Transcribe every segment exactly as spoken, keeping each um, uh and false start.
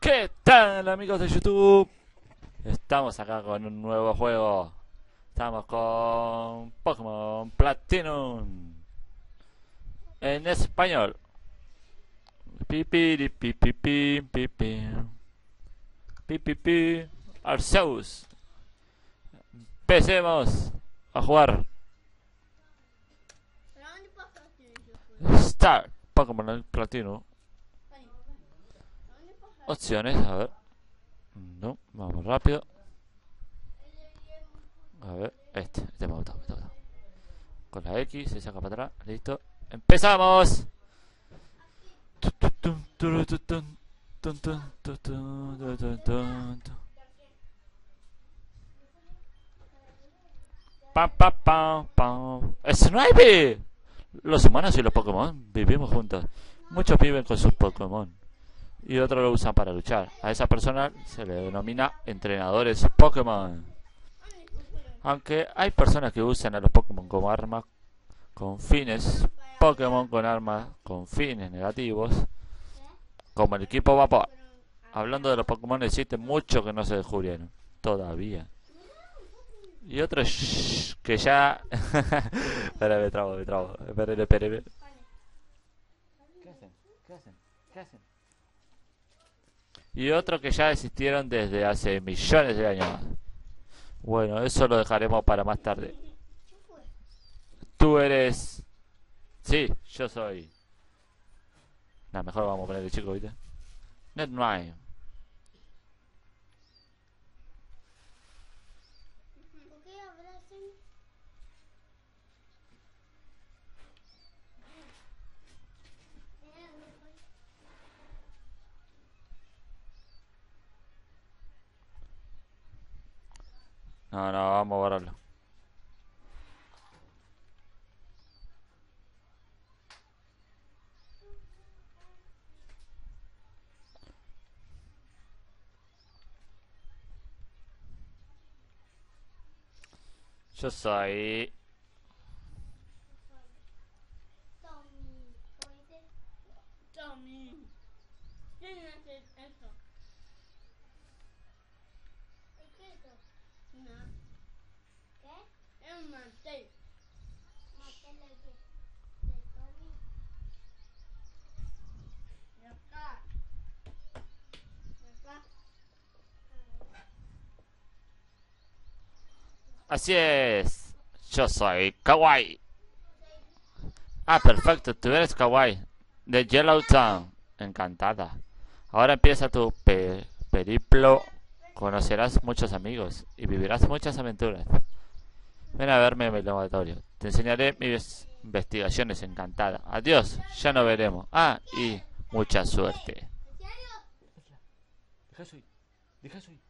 ¿Qué tal, amigos de YouTube? Estamos acá con un nuevo juego. Estamos con Pokémon Platinum en español. Pipi, pipi, pipi, pipi, pipi, Arceus. Empecemos a jugar. Start Pokémon Platinum. Opciones, a ver. No, vamos rápido. A ver, este, este me ha gustado, me ha gustado. Con la X se saca para atrás, listo. ¡Empezamos! ¡Pam, pam, pam, pam! ¡Snipe! Los humanos y los Pokémon vivimos juntos. Muchos viven con sus Pokémon y otros lo usan para luchar. A esa persona se le denomina entrenadores Pokémon. Aunque hay personas que usan a los Pokémon como armas con fines, Pokémon con armas con fines negativos, como el Equipo Vapor. Hablando de los Pokémon, existe mucho que no se descubrieron todavía. Y otros que ya... Espera, me trabo, me trabo. Espera, espera. ¿Qué hacen? ¿Qué hacen? ¿Qué hacen? Y otros que ya existieron desde hace millones de años. Bueno, eso lo dejaremos para más tarde. Tú eres... Sí, yo soy... Nah, mejor vamos a poner el chico, ¿viste? Net Nine. No, no, vamos a borrarlo. Yo soy... Tommy. No. ¿Qué? Es un mantel. ¿Mantel de qué? ¿De Tommy? De acá. De acá. Así es. Yo soy Kawaii. Ah, perfecto. Tú eres Kawaii. De Yellow Town. Encantada. Ahora empieza tu pe periplo. Conocerás muchos amigos y vivirás muchas aventuras. Ven a verme en el laboratorio. Te enseñaré mis investigaciones, encantada. Adiós, ya nos veremos. Ah, y mucha suerte. Deja subir, deja subir.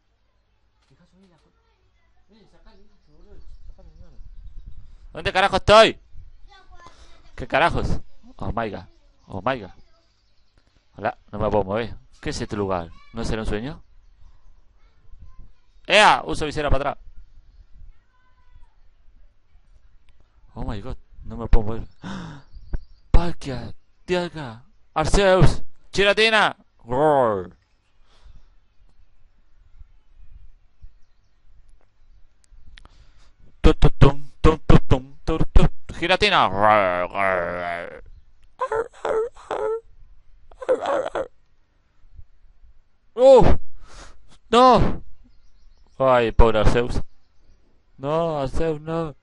Deja subir la... ¿Dónde carajo estoy? ¿Qué carajos? Oh my god, oh my god. Hola, no me puedo mover. ¿Qué es este lugar? ¿No será un sueño? ¡Ea! Uso visera para atrás. Oh my god, no me puedo mover. ¡Ah! Palkia, Tiaga, Arceus, Giratina. Roar. Giratina. Roar, roar, roar. ¡Oh! ¡No! Ay, pobre Arceus. No, Arceus, no.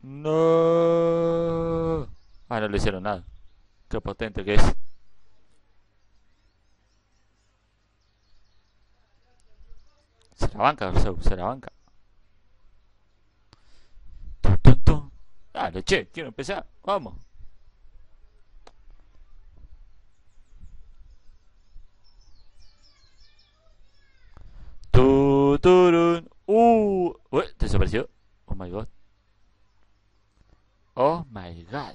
No. Ah, no le hicieron nada. Qué potente que es. Se la banca, Arceus, se la banca. Tum, tum, tum. Dale, che, quiero empezar. Vamos. ¡Uh! Uy, desapareció. Oh my god. Oh my god.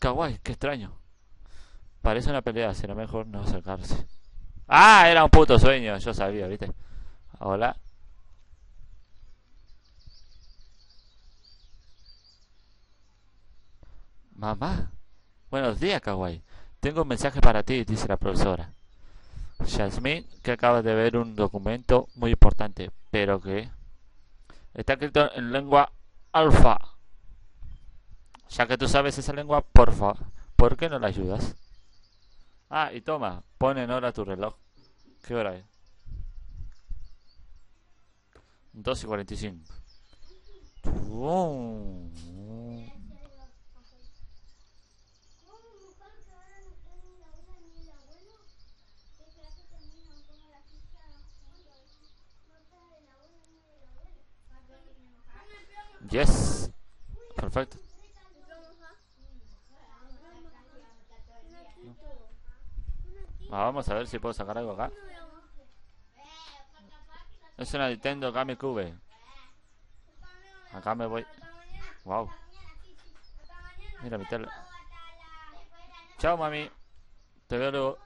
Kawaii, qué extraño. Parece una pelea, será mejor no acercarse. ¡Ah! Era un puto sueño, yo sabía, ¿viste? Hola. Mamá. Buenos días, Kawaii. Tengo un mensaje para ti, dice la profesora. Jasmine, que acaba de ver un documento muy importante, pero que está escrito en lengua alfa. Ya que tú sabes esa lengua, por favor, ¿por qué no la ayudas? Ah, y toma, pon en hora tu reloj. ¿Qué hora es? dos y cuarenta y cinco. ¡Oh! Yes, perfecto. Ah, vamos a ver si puedo sacar algo acá. Es una Nintendo Gamecube. Acá me voy. Wow. Mira mi tele. Chao, mami. Te veo luego.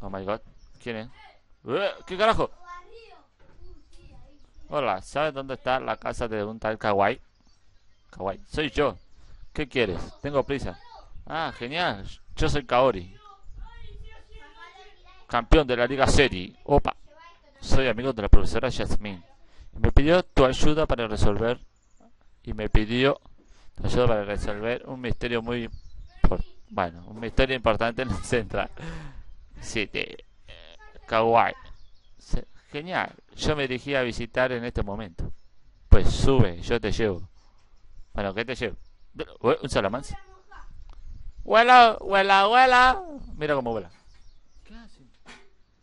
Oh my god. ¿Quién es? ¿Qué carajo? Hola, ¿sabes dónde está la casa de un tal Kawaii? Kawaii, soy yo. ¿Qué quieres? Tengo prisa. Ah, genial. Yo soy Kaori, campeón de la Liga Serie. Opa. Soy amigo de la profesora Jasmine. Me pidió tu ayuda para resolver. Y me pidió tu ayuda para resolver un misterio muy... Por, bueno, un misterio importante en el Central City. Kawaii. Genial, yo me dirigí a visitar en este momento. Pues sube, yo te llevo. Bueno, ¿qué te llevo? ¿Un salamance? ¡Huela, huela, huela! Mira cómo vuela. ¿Qué hace?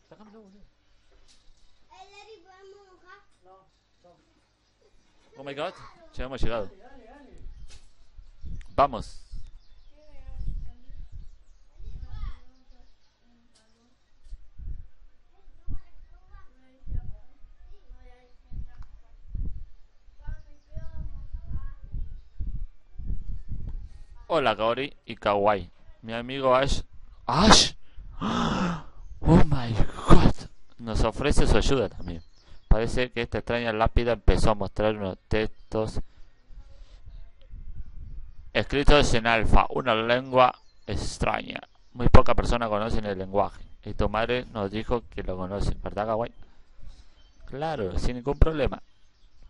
Sácamelo, boludo. Oh my god, ya hemos llegado. Vamos. Hola Kaori y Kawaii. Mi amigo Ash... ¡Ash! ¡Oh my god! Nos ofrece su ayuda también. Parece que esta extraña lápida empezó a mostrar unos textos escritos en alfa, una lengua extraña. Muy poca persona conocen el lenguaje. Y tu madre nos dijo que lo conoce, ¿verdad Kawaii? Claro, sin ningún problema.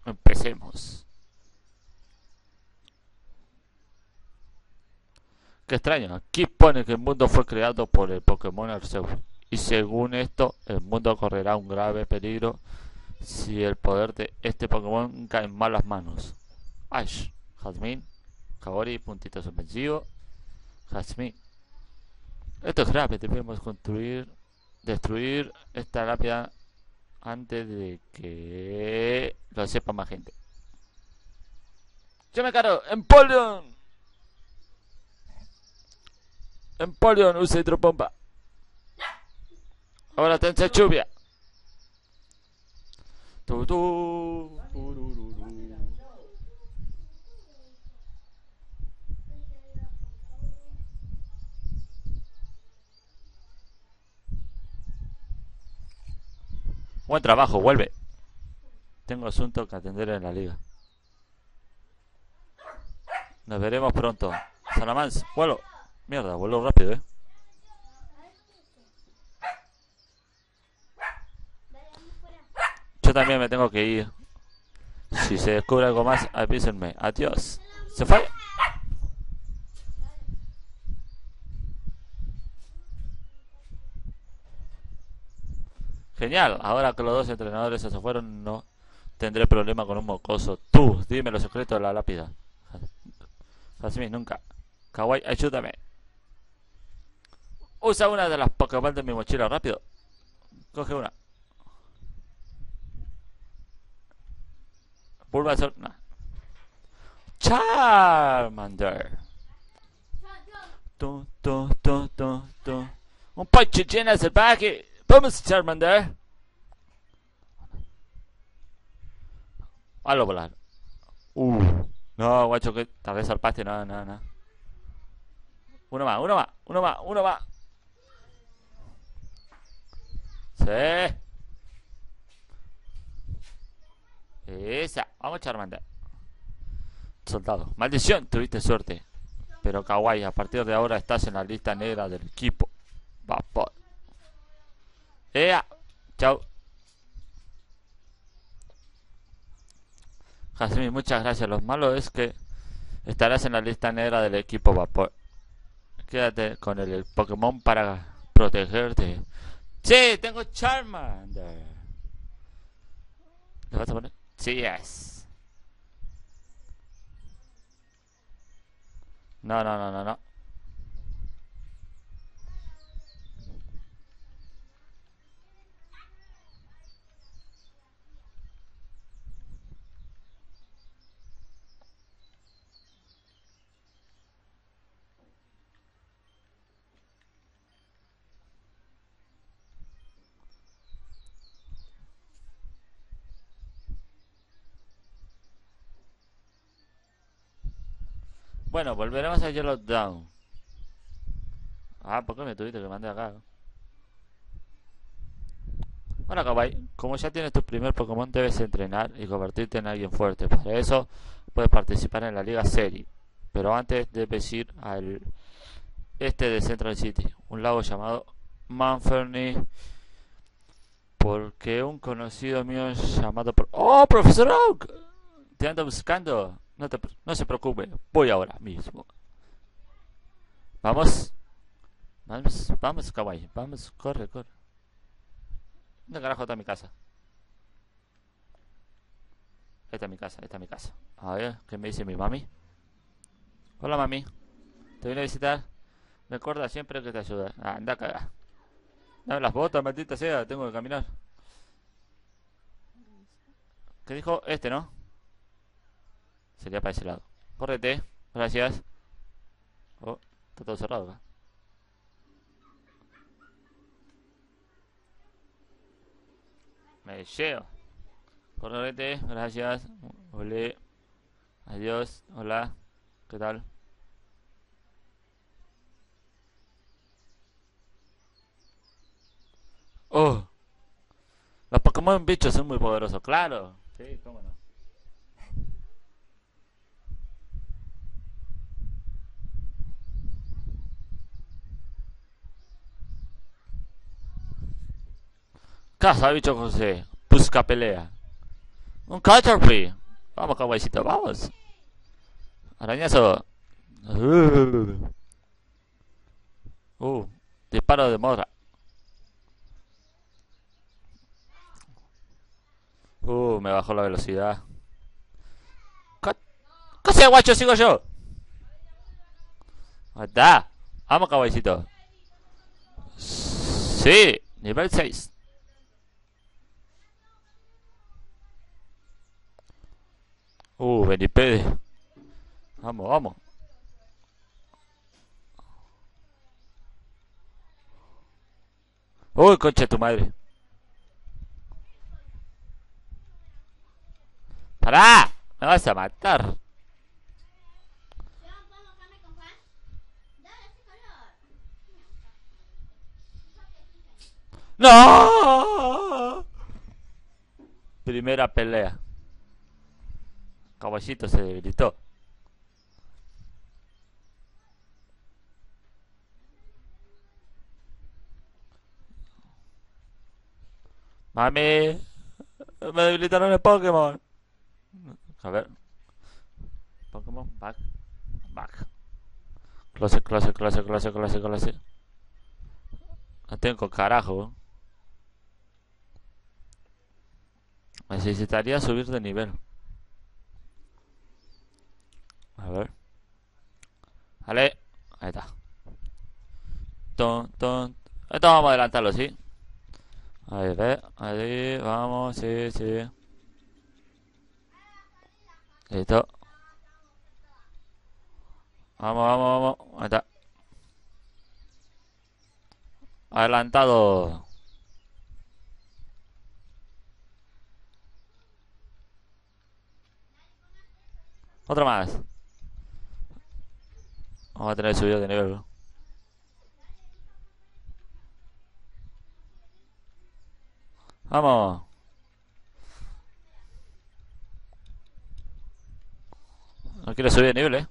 Empecemos. Qué extraño, aquí pone que el mundo fue creado por el Pokémon Arceus. Y según esto, el mundo correrá un grave peligro si el poder de este Pokémon cae en malas manos. Ash, Jasmine, Kaori, puntito suspensivo, Jasmine. Esto es grave, debemos construir, destruir esta lápida antes de que lo sepa más gente. Yo me caro, Empoleon. Empoleon, usa hidropompa. Ahora tensa lluvia. Tutu. Buen trabajo, vuelve. Tengo asuntos que atender en la liga. Nos veremos pronto. Salamance, vuelo. Mierda, vuelo rápido, eh. Yo también me tengo que ir. Si se descubre algo más, avísenme. Adiós. ¿Se fue? Genial. Ahora que los dos entrenadores se fueron, no tendré problema con un mocoso. Tú, dime los secretos de la lápida. Así nunca. Kawaii, ayúdame. Usa una de las Pokéball de mi mochila, rápido. Coge una. Bulbasaur, no. Charmander. Tu, tu, tu, tu, tu. Un pocho lleno de salvaje. Vamos, Charmander. Hazlo volar. Uh. No, guacho, que tal vez zarpaste. No, no, no. Uno más, uno más, uno más, uno más. Sí. Esa. Vamos, Charmander. Soldado. Maldición, tuviste suerte. Pero kawaii, a partir de ahora estás en la lista negra del equipo Vapor. ¡Ea! ¡Chao! Jasmine, muchas gracias. Lo malo es que estarás en la lista negra del equipo Vapor. Quédate con el, el Pokémon para protegerte. ¡Sí! ¡Tengo Charmander! ¿Le vas a poner? ¡Sí, es! No, no, no, no, no. Bueno, volveremos a Yellow Town. Ah, ¿por qué me tuviste que mandé acá? Bueno, kawaii, como ya tienes tu primer Pokémon, debes entrenar y convertirte en alguien fuerte. Para eso, puedes participar en la Liga Serie. Pero antes debes ir al este de Central City, un lago llamado Manferny, porque un conocido mío llamado... Por... ¡Oh, Profesor Oak! Te ando buscando. No, te, no se preocupe, voy ahora mismo. Vamos. Vamos, vamos, kawaii. Vamos, corre, corre. ¿Dónde carajo está mi casa? Esta es mi casa, esta es mi casa. A ver, ¿qué me dice mi mami? Hola, mami. ¿Te vine a visitar? Recuerda siempre que te ayuda. Anda, caga. Dame las botas, maldita sea. Tengo que caminar. ¿Qué dijo este, no? Sería para ese lado. Córrete. Gracias. Oh, está todo cerrado acá. Me llevo. Córrete. Gracias. Olé. Adiós. Hola. ¿Qué tal? Oh. Los Pokémon bichos son muy poderosos. Claro. Sí, cómo no. Casa, bicho José. Busca pelea. Un Caterpie. Vamos, caballito, vamos. Arañazo. Uh, disparo de mora. Uh, me bajó la velocidad. ¿Qué sea, guacho? Sigo yo. Ahí está. Vamos, caballito. Sí, nivel seis. Uh, Benipede. Vamos, vamos. Uy, concha de tu madre. ¡Para! ¡Me vas a matar! ¡No! Primera pelea. Caballito se debilitó. Mami, me debilitaron el Pokémon. A ver. Pokémon back. Back. Close, close, close, close, close, close. No tengo carajo. Necesitaría subir de nivel. A ver. Vale. Ahí está. Ton, ton. Esto vamos a adelantarlo, ¿sí? Ahí, ve. Ahí, vamos, sí, sí. Listo. Vamos, vamos, vamos. Ahí está. Adelantado. Otro más. Vamos a tener subido de nivel, bro. Vamos. No quiero subir de nivel, eh.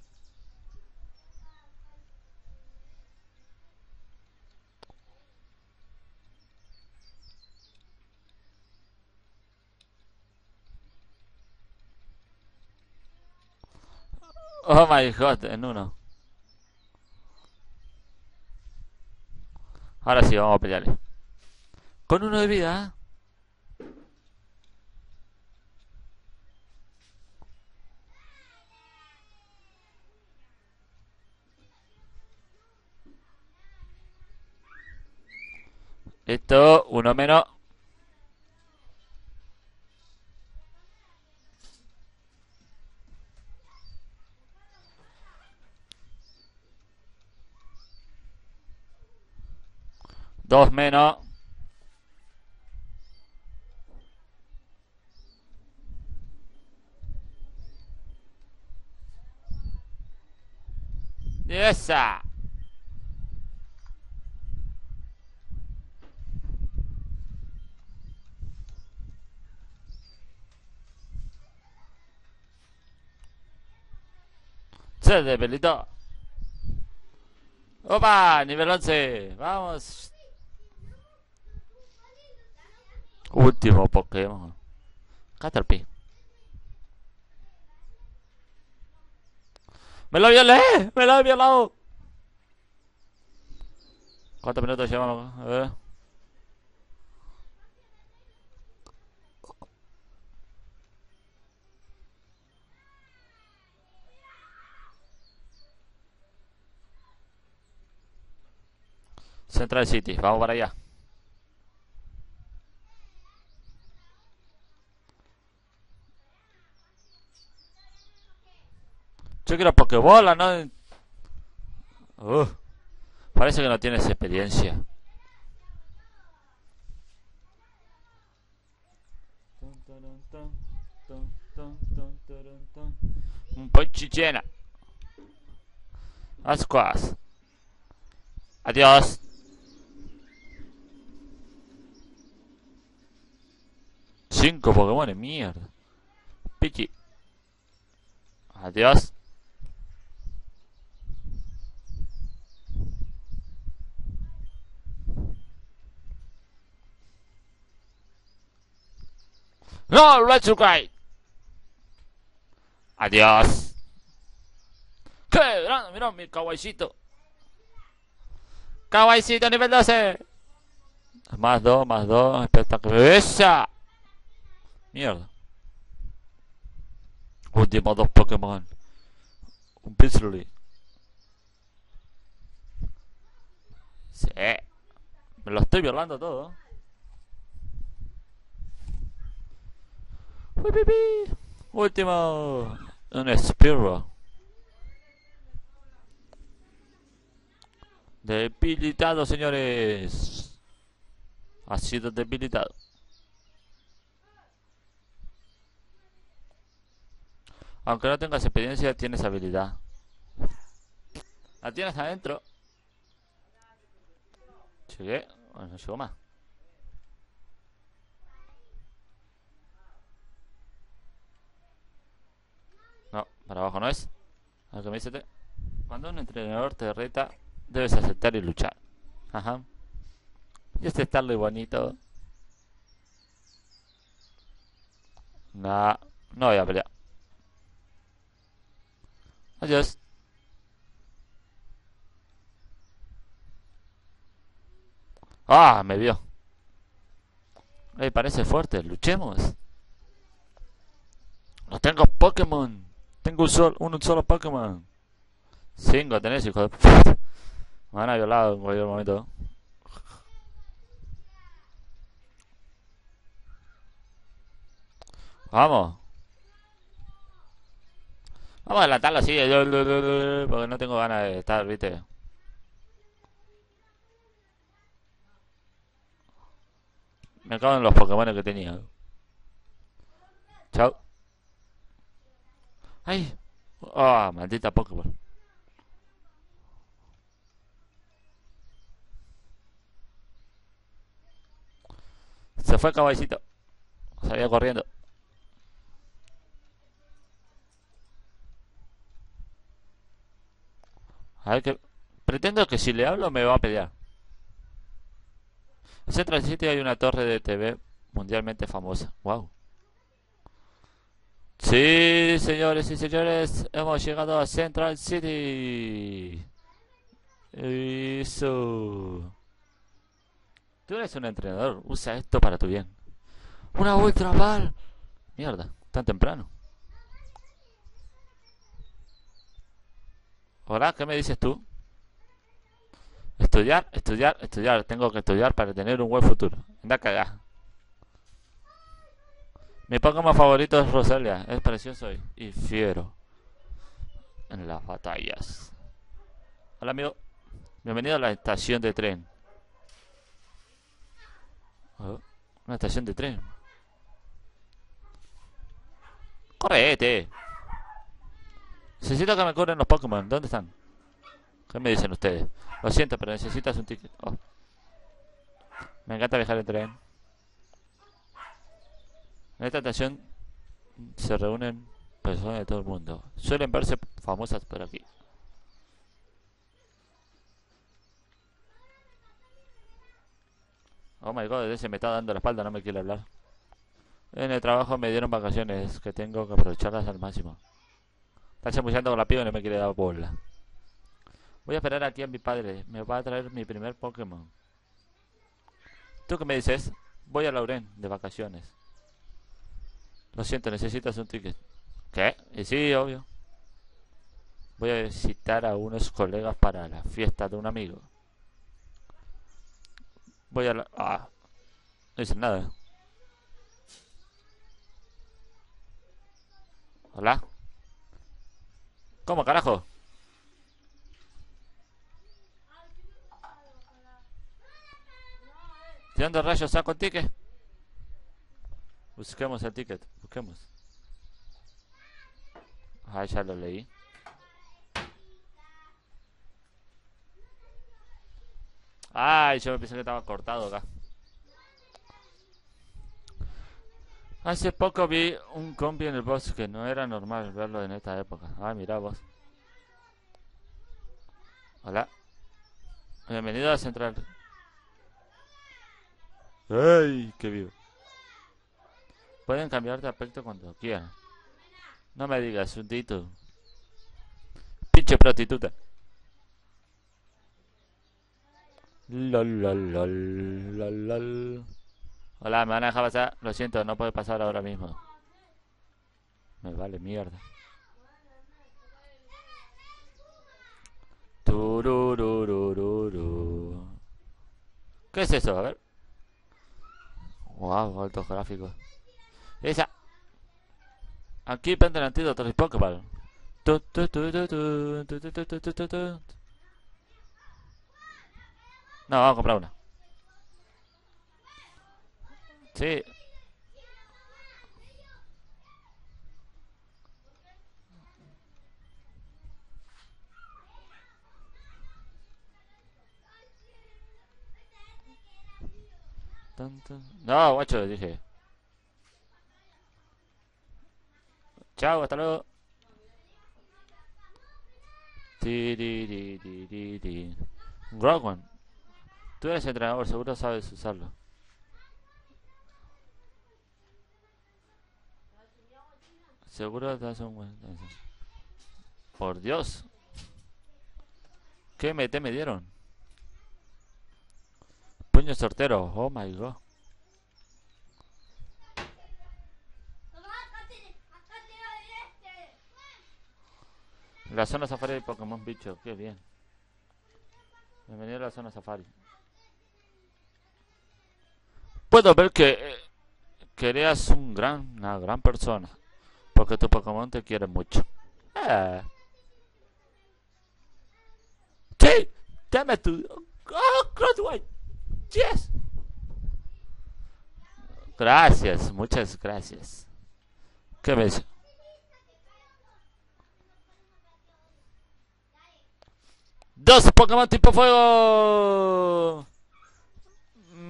Oh my god, en uno. Ahora sí, vamos a pelearle. Con uno de vida. Esto, uno menos. Dos menos. Y esa. Se de pelito. Opa, nivel once. Vamos. Último Pokémon. Caterpie. ¡Me lo violé! ¡Me lo he violado! ¿Cuántos minutos llevamos? A ver. Central City. Vamos para allá. Yo quiero Pokébola, ¿no? Uh, parece que no tienes experiencia. Un pochichena. Ascuas. Adiós. Cinco Pokémon, mierda. Pichi. Adiós. No, Retsukai. Adiós. Qué grande, mira mi kawaiicito. Kawaiicito nivel doce. Más dos, más dos, espectacular. ¡Esa! Mierda. Últimos dos Pokémon. Un Pizzoli. Sí. Me lo estoy violando todo. Último. Un Espiral. Debilitado, señores. Ha sido debilitado. Aunque no tengas experiencia, tienes habilidad. La tienes adentro. Llegué. No llegó más. No, para abajo no es. Al que me dice te... Cuando un entrenador te reta, debes aceptar y luchar. Ajá. Y este Starly bonito. Nah, no voy a pelear. Adiós. Ah, me vio. Ey, parece fuerte, luchemos. No tengo Pokémon. Tengo un solo, un solo Pokémon. Cinco tenés, hijo de puta. Me van a violar en cualquier momento. Vamos. Vamos a adelantarlo así, porque no tengo ganas de estar, viste. Me cago en los Pokémon que tenía. Chao. Ay, Ah, oh, maldita Pokéball. Se fue caballito. Salía corriendo. A ver que... Pretendo que si le hablo me va a pelear. En Central City hay una torre de T V mundialmente famosa. Wow. Sí, señores y señores, hemos llegado a Central City. Eso. Tú eres un entrenador, usa esto para tu bien. ¡Una Ultra Ball! Mierda, tan temprano. Hola, ¿qué me dices tú? Estudiar, estudiar, estudiar. Tengo que estudiar para tener un buen futuro. Anda a cagar. Mi Pokémon favorito es Rosalía. Es precioso y fiero en las batallas. Hola, amigo. Bienvenido a la estación de tren. Una estación de tren. ¡Correte! Necesito que me cubren los Pokémon. ¿Dónde están? ¿Qué me dicen ustedes? Lo siento, pero necesitas un ticket. Oh. Me encanta viajar en tren. En esta estación se reúnen personas de todo el mundo. Suelen verse famosas por aquí. Oh my god, ese me está dando la espalda, no me quiere hablar. En el trabajo me dieron vacaciones, que tengo que aprovecharlas al máximo. Está chamullando con la piba y no me quiere dar bola. Voy a esperar aquí a mi padre, me va a traer mi primer Pokémon. ¿Tú qué me dices? Voy a Lauren, de vacaciones. Lo siento, necesitas un ticket. ¿Qué? Y sí, obvio. Voy a visitar a unos colegas para la fiesta de un amigo. Voy a la... Ah, no dicen nada. Hola. ¿Cómo carajo? ¿De dónde rayos saco el ticket? Busquemos el ticket, busquemos. Ah, ya lo leí. Ay, yo pensé que estaba cortado acá. Hace poco vi un combi en el bosque. No era normal verlo en esta época. Ay, mira vos. Hola. Bienvenido a Central. Ay, qué vivo. Pueden cambiar de aspecto cuando quieran. No me digas, un tito. Pinche prostituta. Lol, lol, lol, lol, lol. Hola, me van a dejar pasar. Lo siento, no puedo pasar ahora mismo. Me vale mierda. Turururururu. ¿Qué es eso? A ver. Wow, altos gráficos. Esa. Aquí venden antídotos y Pokéball. No, vamos a comprar una. Sí. No, guacho, dije. Chao, hasta luego. Grogon. Tú eres entrenador, seguro sabes usarlo. Seguro te hace un buen... Por Dios. ¿Qué M T me dieron? Puño sortero, oh my god. La zona safari de Pokémon bicho, qué bien. Bienvenido a la zona safari. Puedo ver que, eh, que eres un gran, una gran persona, porque tu Pokémon te quiere mucho. Eh. Sí, dame tu... Oh, Crossway. Yes. Gracias, muchas gracias. ¿Qué me dice? Dos Pokémon tipo fuego.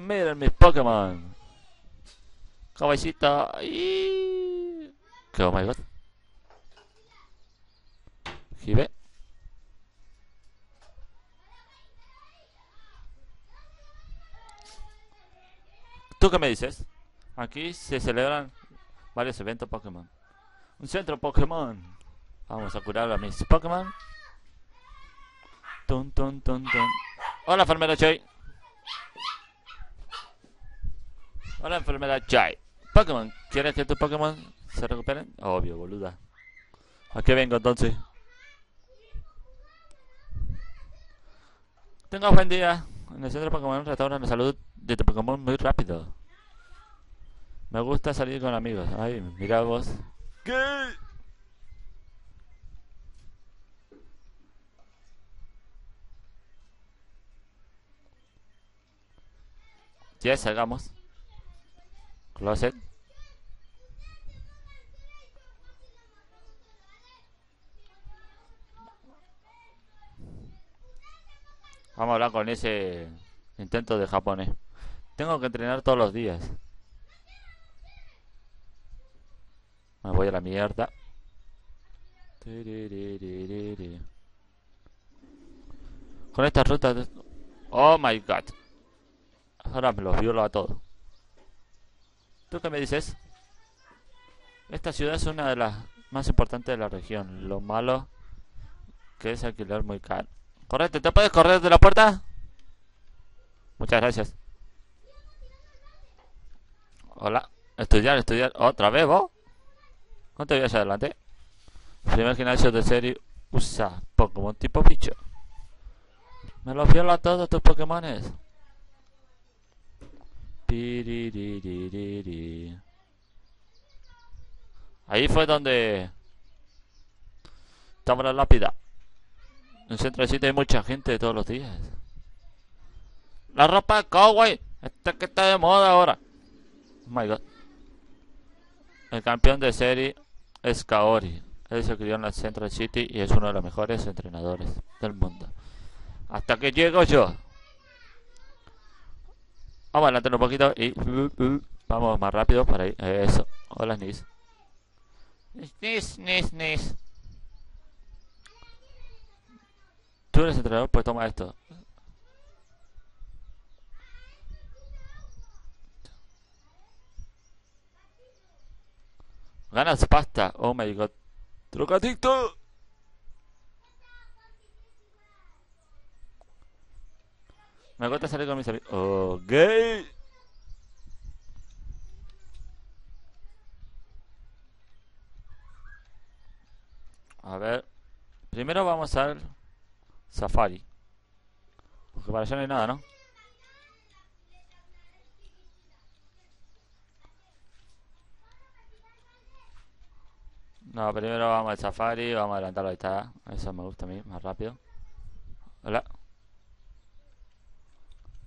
Miren mis Pokémon. Caballito y... ¿Qué? Oh my god. Jive. ¿Tú qué me dices? Aquí se celebran varios eventos Pokémon. Un centro Pokémon. Vamos a curar a mis Pokémon. Tun, tun, tun, tun. Hola, enfermera Choi. Hola, enfermera Choi. Pokémon, ¿quieres que tus Pokémon se recuperen? Obvio, boluda. ¿A qué vengo entonces? Tengo buen día. En el centro Pokémon restauran la salud de tu Pokémon muy rápido. Me gusta salir con amigos. Ay, mira vos. ¿Qué? Ya salgamos. Closet. Vamos a hablar con ese intento de japonés. Tengo que entrenar todos los días. Me voy a la mierda. Con estas rutas... Oh my god. Ahora me los violo a todos. ¿Tú qué me dices? Esta ciudad es una de las más importantes de la región. Lo malo que es alquilar muy caro. Correcto, ¿te puedes correr de la puerta? Muchas gracias. Hola. Estudiar, estudiar. ¿Otra vez vos? ¿Cuánto voy hacia adelante? Primer gimnasio de serie usa Pokémon tipo bicho. Me los viola a todos tus Pokémones. Ahí fue donde estaba la lápida. En Central City hay mucha gente todos los días. La ropa de cowboy, esta que está de moda ahora. Oh my god. El campeón de serie es Kaori. Él se crió en la Central City y es uno de los mejores entrenadores del mundo. Hasta que llego yo. Vamos adelante un poquito y vamos más rápido para ir. Eso. Hola, Nis. Nis, Nis, Nis. Tú eres entrenador, pues toma esto. Ganas pasta. Oh my god. Trocadicto. Me gusta salir con mis amigos. Ok. A ver. Primero vamos al Safari. Porque para allá no hay nada, ¿no? No, primero vamos al Safari. Vamos a adelantarlo, ahí está. Eso me gusta a mí, más rápido. Hola.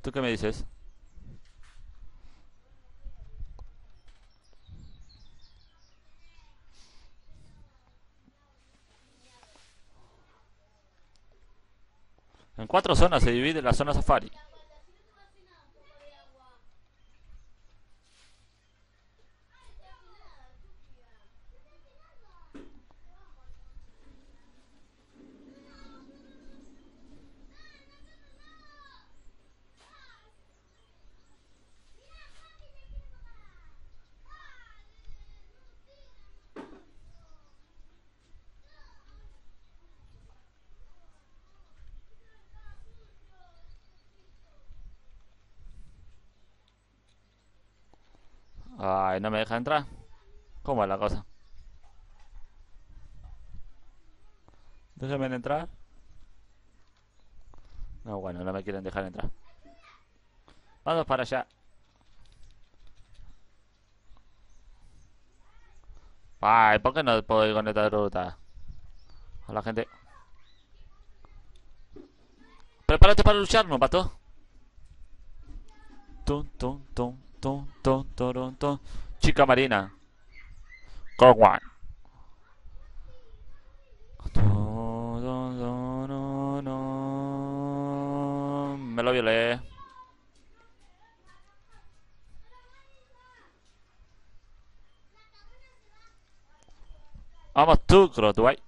¿Tú qué me dices? En cuatro zonas se divide la zona Safari. Ay, no me deja entrar. ¿Cómo es la cosa? Déjenme entrar. No, bueno, no me quieren dejar entrar. Vamos para allá. Ay, ¿por qué no puedo ir con esta ruta? Hola, gente. Prepárate para luchar, ¿no, pato? Tum, tum, tum. Ton, ton, ton, ton. Chica marina. Go one. No, no, no, no. lo violé. Vamos tú, Crotway.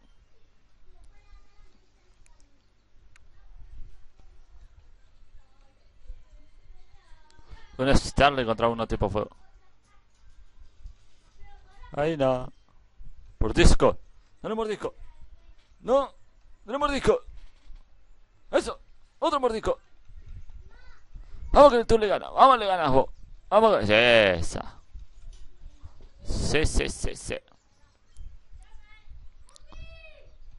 Un Starly contra uno tipo fuego. Ahí no. Mordisco. Dale un mordisco. No. Dale un mordisco. Eso. Otro mordisco. Vamos que tú le ganas. Vamos le ganas vos. Vamos que... Esa. Sí, sí, sí, sí.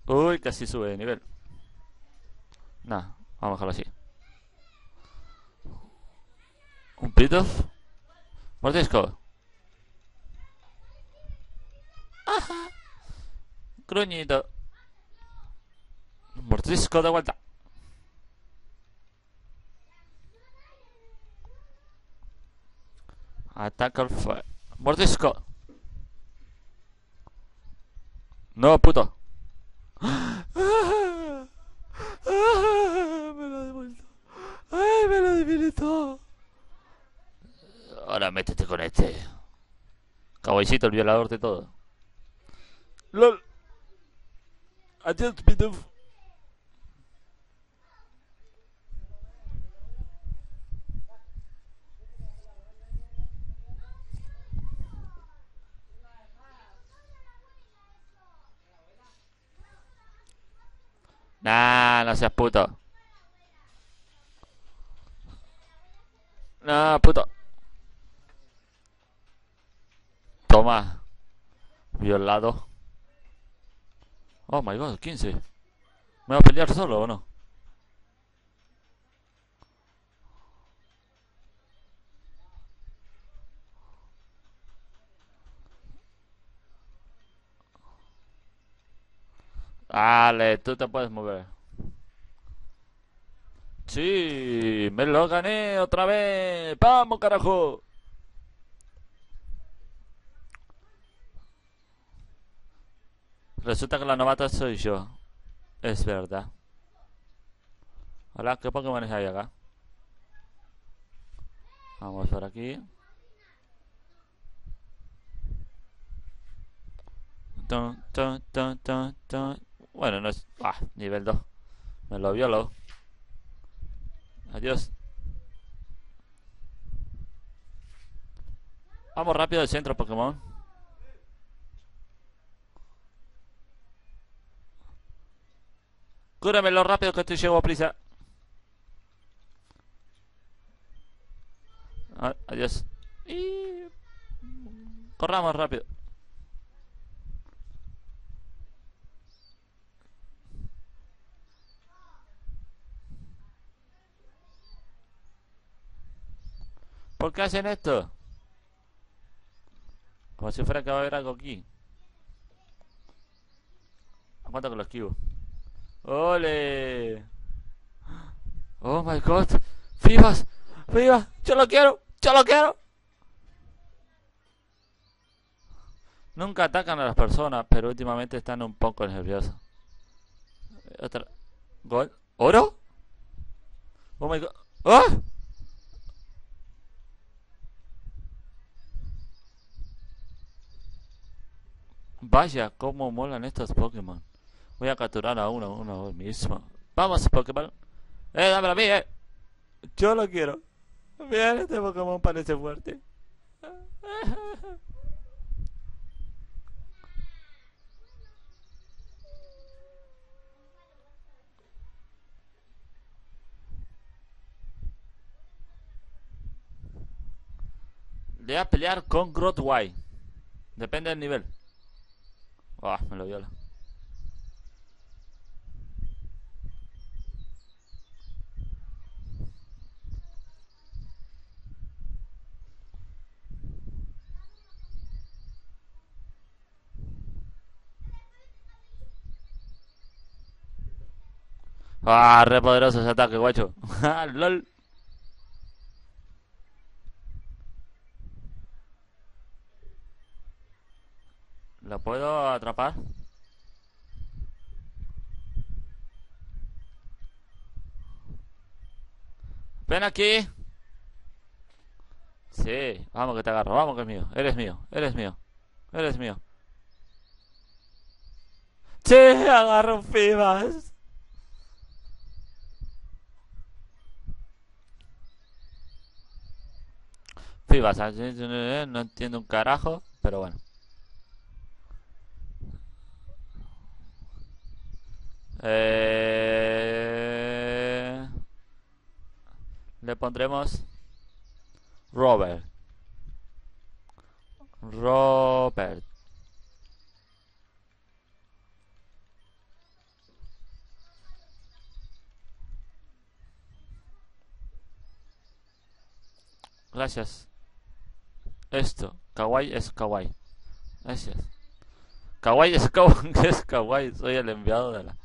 Uy, casi sube de nivel. Nah, vamos a dejarlo así. Un pito. Mordisco. Ajá. Gruñito. Mordisco de vuelta. Ataca el fuego. Mordisco. No, puto. ¡Ah! ¡Ah! ¡Ah! Me lo ha devuelto. ¡Ay, me lo debilitó! Ahora métete con este. Caballito, el violador de todo. ¡Lol! Adiós, Pituf. Nah, no seas puto. Nah, puto. Toma. Violado. Oh my god, quince. ¿Me voy a pelear solo o no? Dale, tú te puedes mover. Sí, me lo gané otra vez. Vamos, carajo. Resulta que la novata soy yo. Es verdad. Hola, ¿qué Pokémon hay acá? Vamos por aquí. Ton, ton, ton, ton, ton. Bueno, no es... Ah, nivel dos. Me lo violó. Adiós. Vamos rápido al centro, Pokémon. Cúramelo rápido que estoy llevo a prisa. Ah, adiós. Y... Corramos rápido. ¿Por qué hacen esto? Como si fuera que va a haber algo aquí. ¿A cuánto que lo esquivo? ¡Ole! ¡Oh my god! ¡Vivas! ¡Vivas! ¡Yo lo quiero! ¡Yo lo quiero! Nunca atacan a las personas, pero últimamente están un poco nerviosos. Otra... ¿Gol? ¿Oro? ¡Oh my god! ¡Ah! ¡Oh! Vaya, cómo molan estos Pokémon. Voy a capturar a uno, uno mismo. Vamos, Pokémon. Eh, dámelo a mí, eh. Yo lo quiero. Bien, este Pokémon parece fuerte. Voy a pelear con Grotwai. Depende del nivel. Ah, oh, me lo viola. Ah, re poderoso ese ataque, guacho. Lol. ¿Lo puedo atrapar? ven aquí. Sí, vamos que te agarro, vamos que es mío. Eres mío, eres mío, eres mío. Che, agarro pibas. Pibas, no entiendo un carajo, pero bueno. Eh... Le pondremos Robert. Robert. Gracias. Esto, kawaii es kawaii. Gracias. Kawaii es kawaii, es kawaii. Soy el enviado de la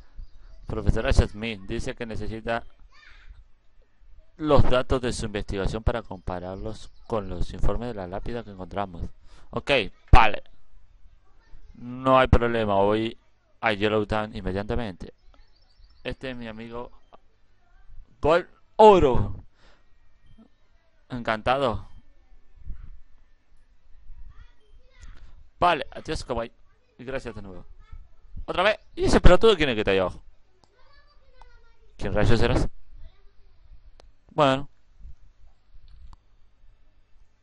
profesora Jasmine. Dice que necesita los datos de su investigación para compararlos con los informes de la lápida que encontramos. Ok, vale. No hay problema, voy a Yellow Town inmediatamente. Este es mi amigo Gol Oro. Encantado. Vale, adiós, kawaii. Y gracias de nuevo. Otra vez. ¿Y ese pelotudo quién es que te ha llevado? ¿Quién rayos eres? Bueno.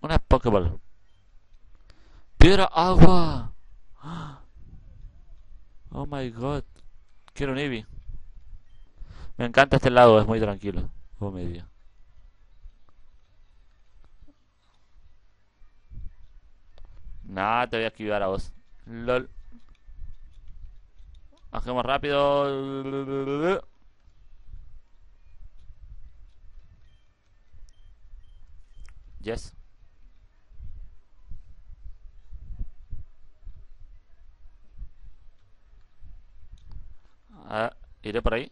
Una Pokéball. Piedra agua. Oh my god. Quiero un Eevee. Me encanta este lado, es muy tranquilo. Oh, mi Dios. Nah, te voy a esquivar a vos. Lol. Bajemos rápido. Yes. Ah, iré por ahí.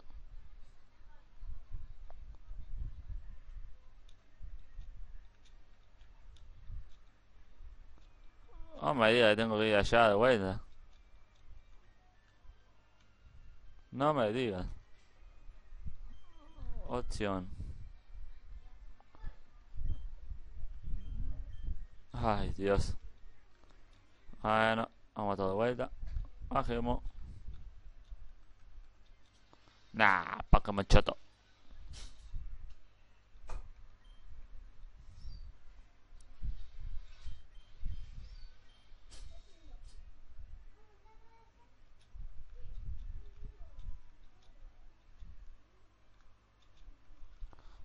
Oh, me diga, tengo que ir allá de vuelta. No me digas. Opción. Ay, Dios. Bueno, vamos a todo de vuelta. Bajemos. Nah, Pokémon choto.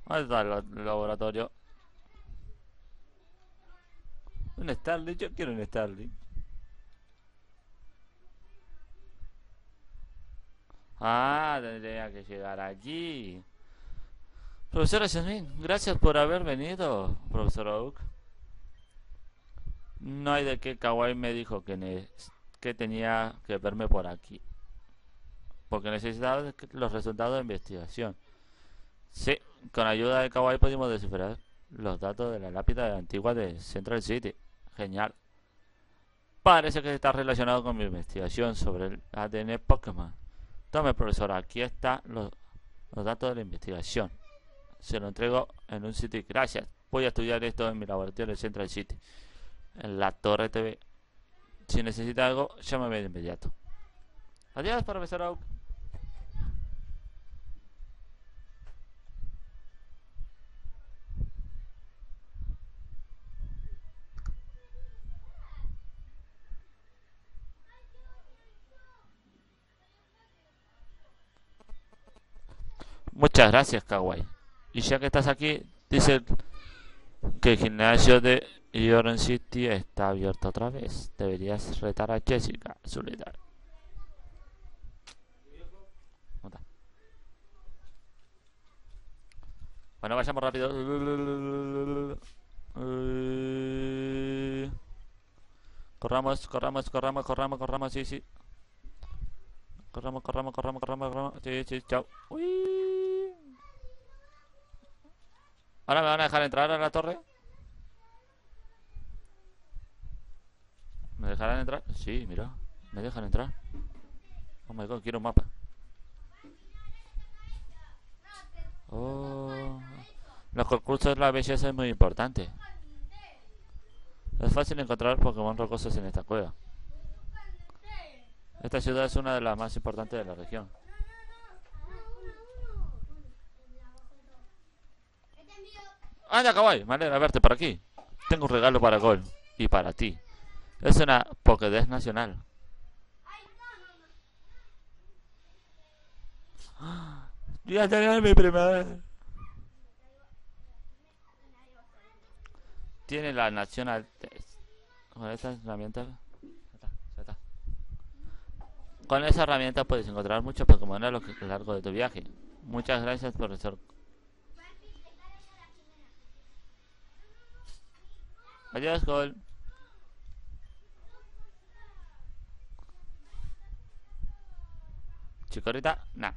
¿Dónde está el laboratorio? Un Starly, yo quiero un Starly. Ah, tendría que llegar allí. Profesora Jasmine, gracias por haber venido, profesor Oak. No hay de qué, kawaii me dijo que, que tenía que verme por aquí. Porque necesitaba los resultados de investigación. Sí, con ayuda de kawaii pudimos descifrar los datos de la lápida antigua de Central City. Genial. Parece que está relacionado con mi investigación sobre el A D N Pokémon. Tome, profesora, aquí están los, los datos de la investigación. Se lo entrego en un sitio. Gracias. Voy a estudiar esto en mi laboratorio de Central City. En la Torre T V. Si necesita algo, llámame de inmediato. Adiós, profesora Oak. Muchas gracias, kawaii. Y ya que estás aquí, dice que el gimnasio de Iron City está abierto otra vez. Deberías retar a Jessica, Soledad. Bueno, vayamos rápido. Corramos, corramos, corramos, corramos, corramos, sí, sí. Corramos, corramos, corramos, corramos, corramos. Sí, sí, chao. Uy. ¿Ahora me van a dejar entrar a la torre? ¿Me dejarán entrar? Sí, mira. Me dejan entrar. Oh my god, quiero un mapa. Oh. Los concursos de la belleza es muy importante. Es fácil encontrar Pokémon rocosos en esta cueva. Esta ciudad es una de las más importantes de la región. ¡Anda, kawaii! Me alegra verte por aquí. Tengo un regalo para Gol y para ti. Es una Pokédex nacional. Ya tenía mi primera. Tiene la nacional. Con esta herramienta. Con esa herramienta puedes encontrar muchos Pokémon a lo largo de tu viaje. Muchas gracias, profesor. Adiós, Gol. Chicorita, nah.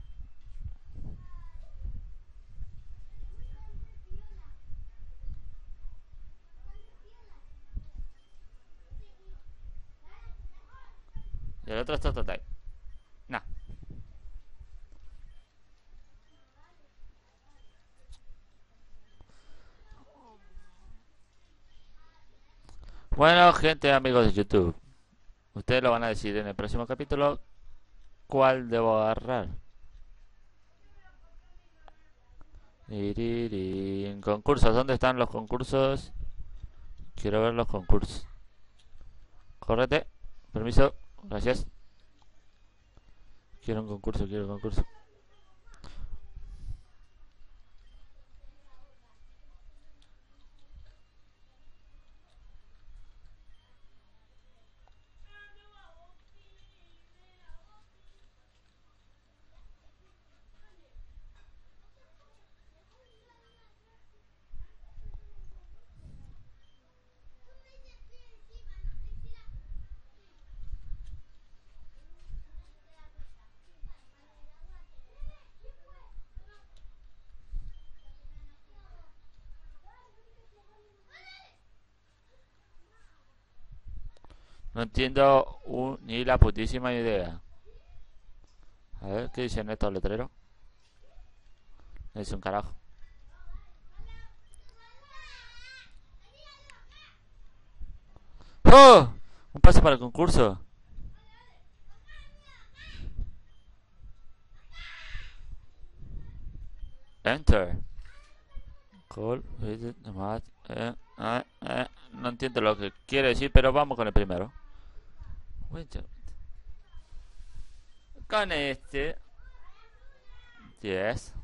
Y el otro está total. Nah. Bueno, gente, amigos de YouTube, ustedes lo van a decir en el próximo capítulo cuál debo agarrar. Iririn. Concursos, ¿dónde están los concursos? Quiero ver los concursos. Córrete, permiso, gracias. Quiero un concurso, quiero un concurso. No entiendo un, ni la putísima idea. A ver, ¿qué dicen estos letreros? No dicen un carajo. ¡Oh! Un pase para el concurso. Enter. Cool. Eh, eh, eh. No entiendo lo que quiere decir, pero vamos con el primero. Con este diez.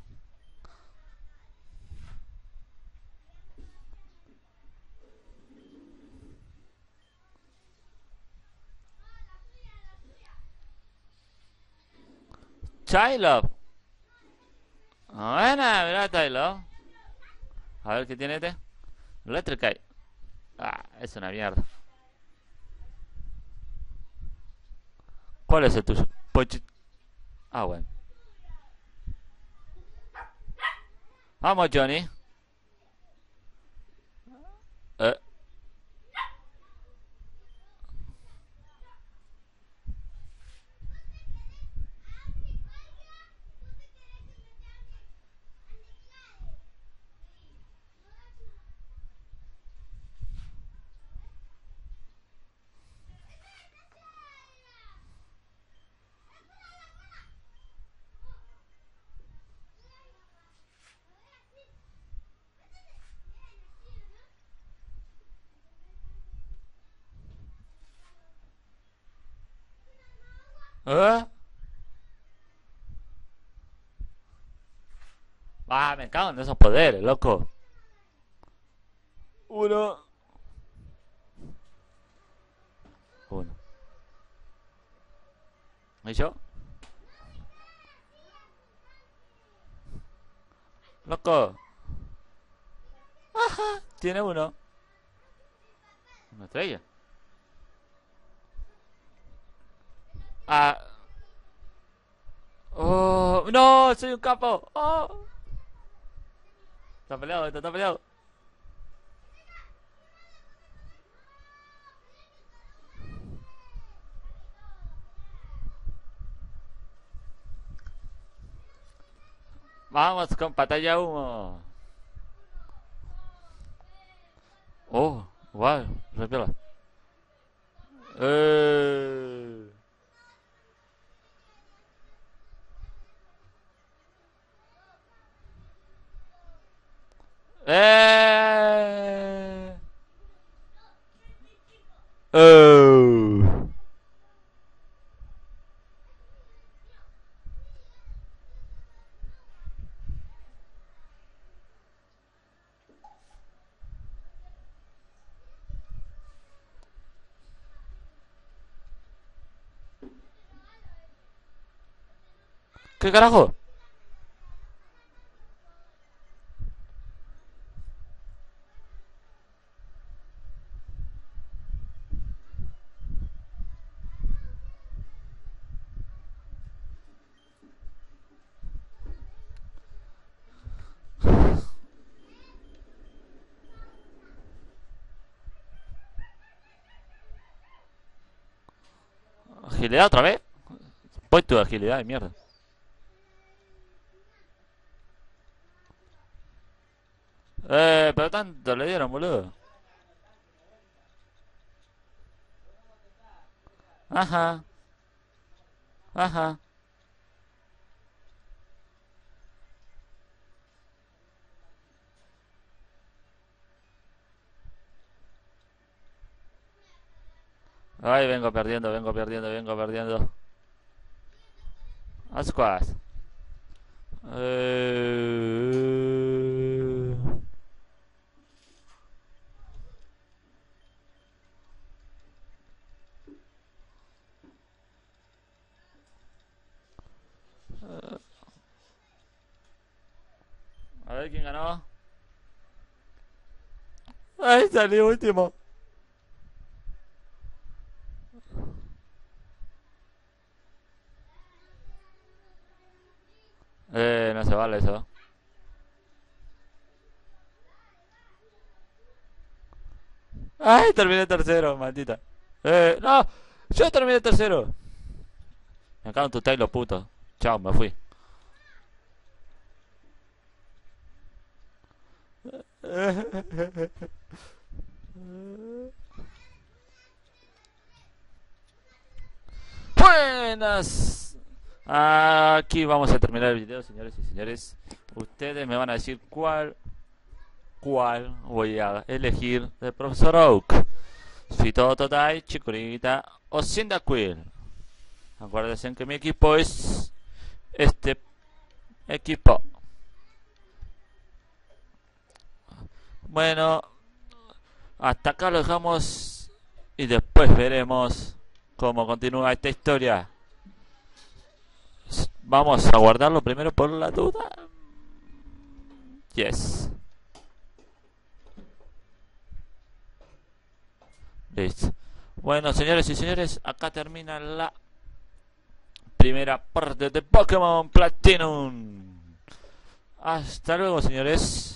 Chilop. Buena, mira Chilop. A ver qué tiene este. Electricite. Ah, es una mierda. ¿Cuál es el tuyo? Pochit. Ah, bueno. Vamos, Johnny. Eh. ¿Eh? Ah, me cago en esos poderes, loco. Uno. Uno. ¿Y yo? Loco. Ajá, tiene uno. Una estrella. Ah. Oh, no, soy un capo. Oh. Está peleado, está peleado. Vamos con pantalla humo. Oh, wow, revela. Eh... Eh... Oh. ¿Qué carajo? Agilidad otra vez. Voy tu agilidad de mierda. Eh, pero tanto le dieron, boludo. Ajá. Ajá. Ay, vengo perdiendo, vengo perdiendo, vengo perdiendo. Ascuas. Eh... A ver quién ganó. Ahí salí último. Eh, no se vale eso. ¡Ay! Terminé tercero, maldita. Eh, no, yo terminé tercero. Me cago en tu tailo, puto. Chao, me fui. Buenas. Aquí vamos a terminar el video, señores y señores. Ustedes me van a decir cuál cuál voy a elegir del profesor Oak. Si Tototai, Chicorita o Sindaquil. Acuérdense que mi equipo es este equipo. Bueno, hasta acá lo dejamos y después veremos cómo continúa esta historia. Vamos a guardarlo primero por la duda. Yes. Listo. Bueno, señores y señores, acá termina la primera parte de Pokémon Platinum. Hasta luego, señores.